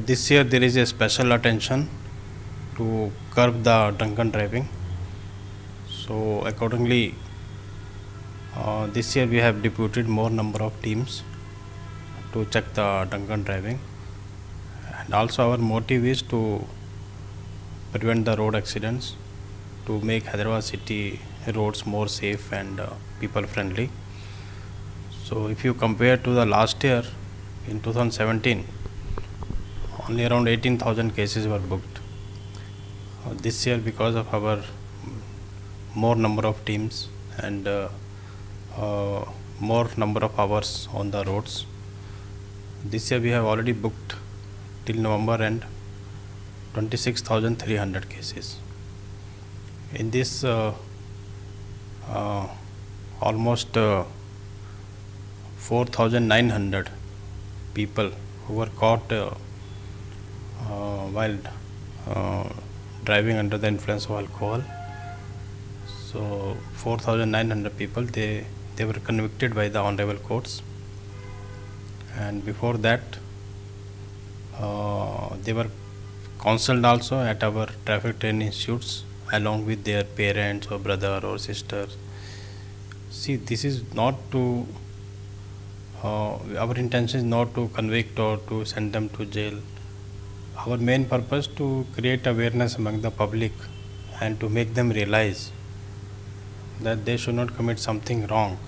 This year there is a special attention to curb the drunken driving. So accordingly, this year we have deputed more number of teams to check the drunken driving. And also our motive is to prevent the road accidents, to make Hyderabad city roads more safe and people friendly. So if you compare to the last year, in 2017, only around 18,000 cases were booked. This year, because of our more number of teams and more number of hours on the roads, this year we have already booked till November end 26,300 cases. In this almost 4,900 people who were caught while driving under the influence of alcohol. So 4,900 people, they were convicted by the honorable courts, and before that they were counseled also at our traffic training institutes along with their parents or brother or sister. See, this is not to our intention is not to convict or to send them to jail. Our main purpose to create awareness among the public and to make them realize that they should not commit something wrong.